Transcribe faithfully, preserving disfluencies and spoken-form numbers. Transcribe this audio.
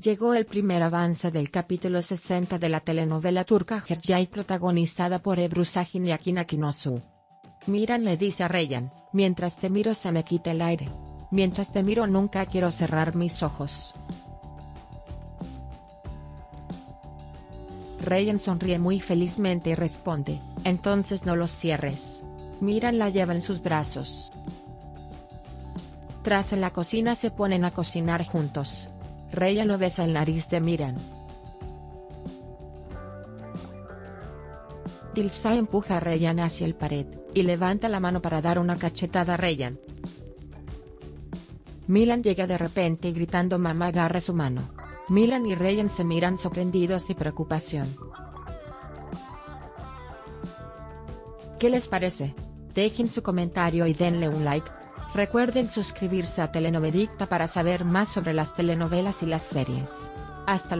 Llegó el primer avance del capítulo sesenta de la telenovela turca Hercai, protagonizada por Ebru Şahin y Akın Akınözü. Miran le dice a Reyyan: mientras te miro se me quita el aire. Mientras te miro nunca quiero cerrar mis ojos. Reyyan sonríe muy felizmente y responde: entonces no los cierres. Miran la lleva en sus brazos. Tras en la cocina se ponen a cocinar juntos. Reyyan lo besa en la nariz de Miran. Dilsa empuja a Reyyan hacia el pared, y levanta la mano para dar una cachetada a Reyyan. Miran llega de repente y gritando mamá agarra su mano. Miran y Reyyan se miran sorprendidos y preocupación. ¿Qué les parece? Dejen su comentario y denle un like. Recuerden suscribirse a Telenovedicta para saber más sobre las telenovelas y las series. Hasta luego.